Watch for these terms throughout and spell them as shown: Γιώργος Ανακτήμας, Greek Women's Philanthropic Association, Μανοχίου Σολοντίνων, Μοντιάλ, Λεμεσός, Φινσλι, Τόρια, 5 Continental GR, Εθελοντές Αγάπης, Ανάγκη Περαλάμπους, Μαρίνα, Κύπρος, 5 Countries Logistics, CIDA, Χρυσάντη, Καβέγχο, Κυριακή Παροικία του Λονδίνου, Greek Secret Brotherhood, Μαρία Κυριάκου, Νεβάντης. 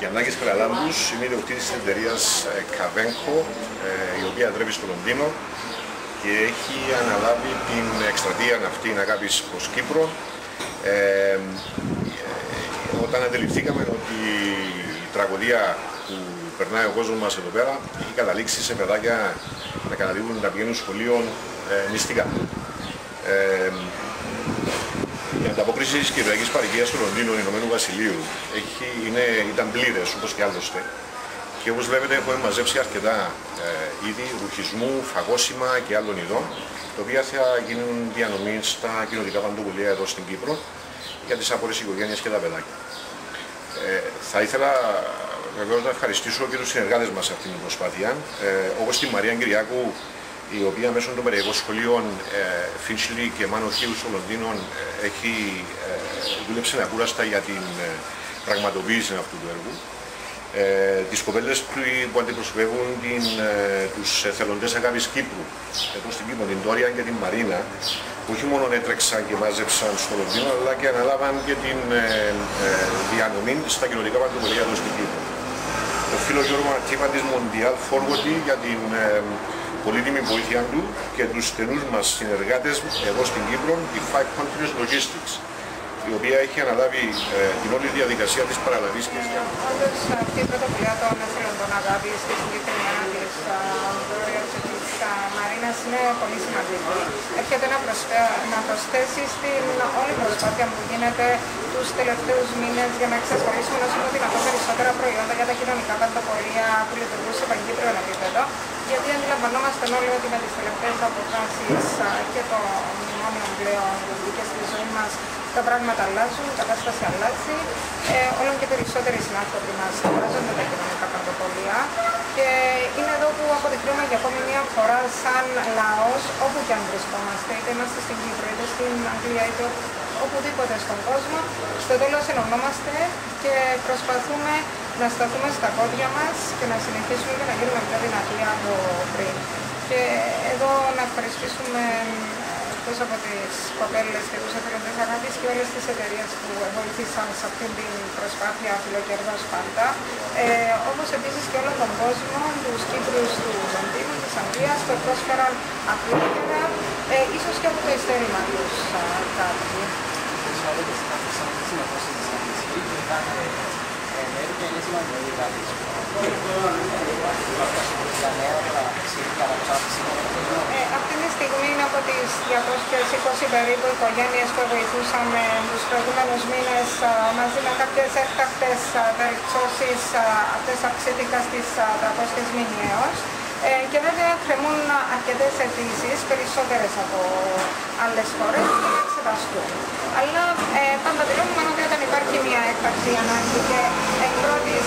Η Ανάγκη Περαλάμπους είναι η ιδιοκτήτης της εταιρείας Καβέγχο, η οποία εδρεύει στο Λονδίνο και έχει αναλάβει την εκστρατεία αυτήν αγάπης προς Κύπρο. Όταν αντιληφθήκαμε ότι η τραγωδία που περνάει ο κόσμος μας εδώ πέρα έχει καταλήξει σε παιδάκια να καταλήγουν να πηγαίνουν σχολείων μυστικά. Η ανταπόκριση της Κυριακής Παροικίας του Λονδίνου, Ηνωμένου Βασιλείου, ήταν πλήρες όπως και άλλωστε. Και όπως βλέπετε έχουμε μαζέψει αρκετά είδη ρουχισμού, φαγόσιμα και άλλων ειδών, τα οποία θα γίνουν διανομή στα κοινωτικά παντοβουλία εδώ στην Κύπρο για τις απόρρες οικογένειες και τα παιδάκια. Θα ήθελα βεβαίως να ευχαριστήσω και τους συνεργάτες μας σε αυτήν την προσπάθεια, όπως τη Μαρία Κυριάκου, η οποία μέσω των περιοχών σχολείων Φινσλι και Μανοχίου Σολοντίνων έχει δούλεψε ανακούραστα για την πραγματοποίηση αυτού του έργου. Τις κοπέλες που αντιπροσωπεύουν τους Εθελοντές Αγάπης Κύπρου, εδώ στην Κύπρο, την Τόρια και την Μαρίνα, που όχι μόνο έτρεξαν και μάζεψαν στο Λονδίνο, αλλά και αναλάβαν και την διανομή στα κοινωνικά παντοπολία εδώ στην Κύπρο. Το φίλο Γιώργο Ανακτήμα της Μοντιάλ για την πολύτιμη βοήθεια του και τους στενούς μας συνεργάτες εδώ στην Κύπρο, τη 5 Countries Logistics, η οποία έχει αναλάβει την όλη διαδικασία της παραλαβής και της διαδικασίας. Όντως, αυτή η πρωτοβουλία των Εθελοντών Αγάπης και συγκεκριμένα της Τόρια και της Μαρίνας είναι πολύ σημαντική. Έρχεται να προσθέσει στην όλη προσπάθεια που γίνεται τους τελευταίους μήνες για να εξασφαλίσουμε όσο το δυνατόν περισσότερα προϊόντα για τα κοινωνικά παντοπολία που λειτουργούν σε παγκόσμιο επίπεδο. Γιατί αντιλαμβανόμαστε όλοι ότι με τις τελευταίες αποφάσεις και το μνημόνιο πλέον και στη ζωή μας τα πράγματα αλλάζουν, η κατάσταση αλλάζει. Όλο και περισσότεροι συνάδελφοι μας χρειάζονται τα κοινωνικά παντοπολία και είναι εδώ που αποδεικνύουμε για ακόμη μια φορά σαν λαός, όπου και αν βρισκόμαστε, είτε είμαστε στην Κύπρο, είτε στην Αγγλία, είτε οπουδήποτε στον κόσμο, στο τέλος ενωνόμαστε και προσπαθούμε να σταθούμε στα πόδια μας και να συνεχίσουμε και να γίνουμε πιο δυνατοί από πριν. Και εδώ να ευχαριστήσουμε εκτός από τις κοπέλες και τους Εθελοντές Αγάπης και όλες τις εταιρείες που βοήθησαν σε αυτήν την προσπάθεια φιλοκερδός πάντα, όπως επίσης και όλο τον κόσμο, τους Κύπρους του Λονδίνου, της Αγγλίας, που πρόσφεραν απλήρωτα, ίσως και από το ειστέρημα τους κάποιοι. Αυτή τη στιγμή είναι από τις 220 περίπου οικογένειες που βοηθούσαμε τους προηγούμενους μήνες μαζί με κάποιες έκτακτες περιπτώσεις, αυτές αυξήθηκαν στις 300 μηνιαίως. Και βέβαια κρεμούν αρκετές αιτήσεις, περισσότερες από άλλες χώρες, για να εξεταστούν. Αλλά πάντα δηλώνουμε ότι όταν υπάρχει μια έκτακτη ανάγκη και εκ πρώτης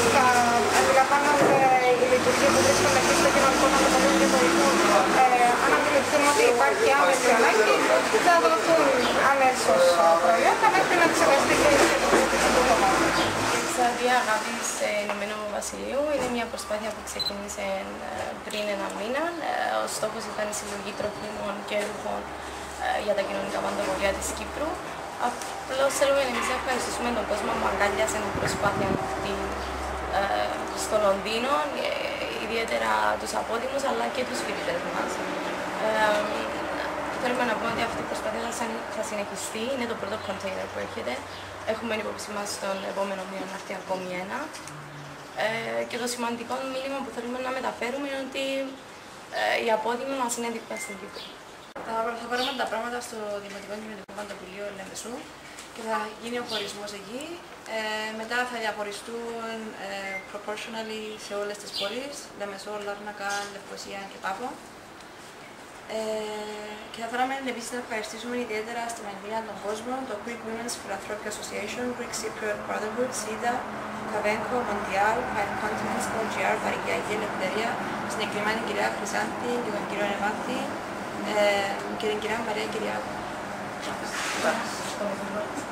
αντιλαμβάνονται οι λειτουργοί που βρίσκονται εκεί στο κοινωνικό παντοπολείο και βοηθούν. Αν αντιληφθούν ότι υπάρχει άμεση ανάγκη, θα δοθούν αμέσως προϊόντα μέχρι να εξεταστεί και η σχετική του κομμάτι. Η Ανάγκη Αγάπης Ηνωμένου Βασιλείου είναι μια προσπάθεια που ξεκίνησε πριν ένα μήνα. Ο στόχος ήταν η συλλογή τροφίμων και ρούχων για τα κοινωνικά παντοπολία της Κύπρου. Απλώς θέλουμε εμείς να ευχαριστήσουμε τον κόσμο που αγκάλιασε την προσπάθεια αυτή στο Λονδίνο, ιδιαίτερα τους απόδημους αλλά και τους φοιτητές μας. Θέλουμε να πούμε ότι αυτή η προσπάθεια θα συνεχιστεί, είναι το πρώτο container που έρχεται. Έχουμε υπόψη μας στον επόμενο μήνα να έρθει ακόμη ένα. Και το σημαντικό μήνυμα που θέλουμε να μεταφέρουμε είναι ότι η απόδημη μας είναι δίπλα στην Κύπρο. Θα πάρουμε τα πράγματα στο Δημοτικό Κοινωνικό Παντοπολείο Λεμεσού και θα γίνει ο χωρισμός εκεί. Μετά θα διαχωριστούν proportionally σε όλες τις πόλεις, Λεμεσό, Λάρνακα, Λευκοσία και Πάπο. Και θα θέλαμε επίσης να ευχαριστήσουμε ιδιαίτερα στην Αγγλία τον κόσμο, το Greek Women's Philanthropic Association, Greek Secret Brotherhood, CIDA, Καβέγχο, Μοντιάλ, 5 Continental GR, Παροικιακή Ελευθερία, συγκεκριμένα την κυρία Χρυσάντη και τον κύριο Νεβάντη και την κυρία Μαρία Κυριάκου.